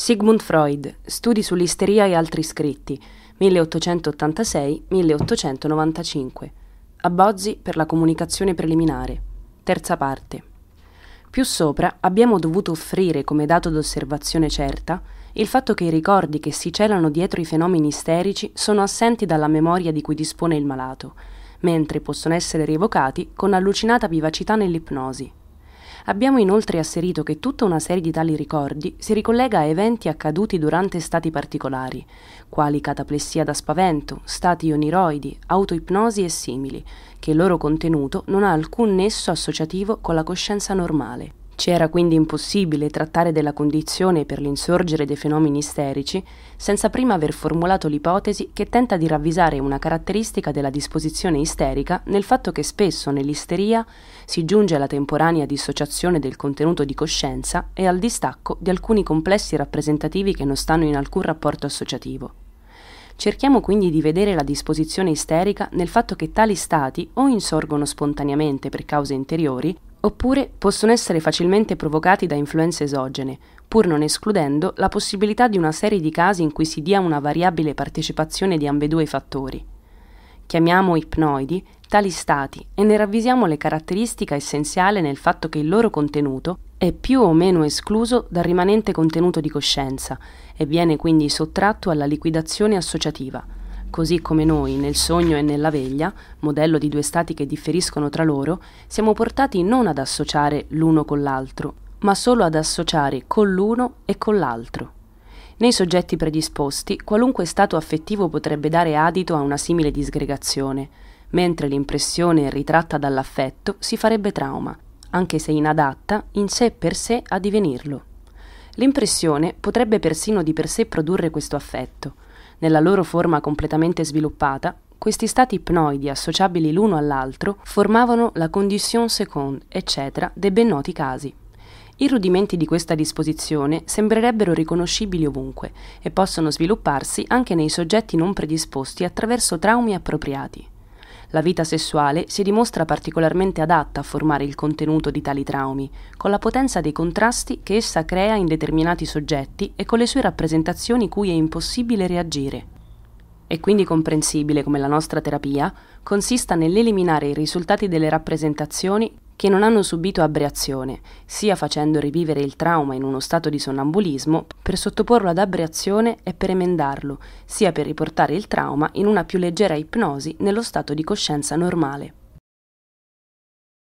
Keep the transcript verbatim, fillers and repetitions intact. Sigmund Freud, Studi sull'isteria e altri scritti, milleottocentottantasei milleottocentonovantacinque. Abbozzi per la comunicazione preliminare. Terza parte. Più sopra abbiamo dovuto offrire come dato d'osservazione certa il fatto che i ricordi che si celano dietro i fenomeni isterici sono assenti dalla memoria di cui dispone il malato, mentre possono essere rievocati con allucinata vivacità nell'ipnosi. Abbiamo inoltre asserito che tutta una serie di tali ricordi si ricollega a eventi accaduti durante stati particolari, quali cataplessia da spavento, stati oniroidi, autoipnosi e simili, che il loro contenuto non ha alcun nesso associativo con la coscienza normale. Ci era quindi impossibile trattare della condizione per l'insorgere dei fenomeni isterici senza prima aver formulato l'ipotesi che tenta di ravvisare una caratteristica della disposizione isterica nel fatto che spesso nell'isteria si giunge alla temporanea dissociazione del contenuto di coscienza e al distacco di alcuni complessi rappresentativi che non stanno in alcun rapporto associativo. Cerchiamo quindi di vedere la disposizione isterica nel fatto che tali stati o insorgono spontaneamente per cause interiori oppure possono essere facilmente provocati da influenze esogene, pur non escludendo la possibilità di una serie di casi in cui si dia una variabile partecipazione di ambedue i fattori. Chiamiamo ipnoidi tali stati e ne ravvisiamo le caratteristiche essenziali nel fatto che il loro contenuto è più o meno escluso dal rimanente contenuto di coscienza e viene quindi sottratto alla liquidazione associativa. Così come noi, nel sogno e nella veglia, modello di due stati che differiscono tra loro, siamo portati non ad associare l'uno con l'altro, ma solo ad associare con l'uno e con l'altro. Nei soggetti predisposti, qualunque stato affettivo potrebbe dare adito a una simile disgregazione, mentre l'impressione ritratta dall'affetto si farebbe trauma, anche se inadatta in sé per sé a divenirlo. L'impressione potrebbe persino di per sé produrre questo affetto. Nella loro forma completamente sviluppata, questi stati ipnoidi associabili l'uno all'altro formavano la condition seconde, eccetera, dei ben noti casi. I rudimenti di questa disposizione sembrerebbero riconoscibili ovunque e possono svilupparsi anche nei soggetti non predisposti attraverso traumi appropriati. La vita sessuale si dimostra particolarmente adatta a formare il contenuto di tali traumi, con la potenza dei contrasti che essa crea in determinati soggetti e con le sue rappresentazioni cui è impossibile reagire. È quindi comprensibile come la nostra terapia consista nell'eliminare i risultati delle rappresentazioni che non hanno subito aberrazione, sia facendo rivivere il trauma in uno stato di sonnambulismo per sottoporlo ad aberrazione e per emendarlo, sia per riportare il trauma in una più leggera ipnosi nello stato di coscienza normale.